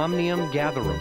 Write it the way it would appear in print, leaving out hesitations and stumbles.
omnium-gatherum.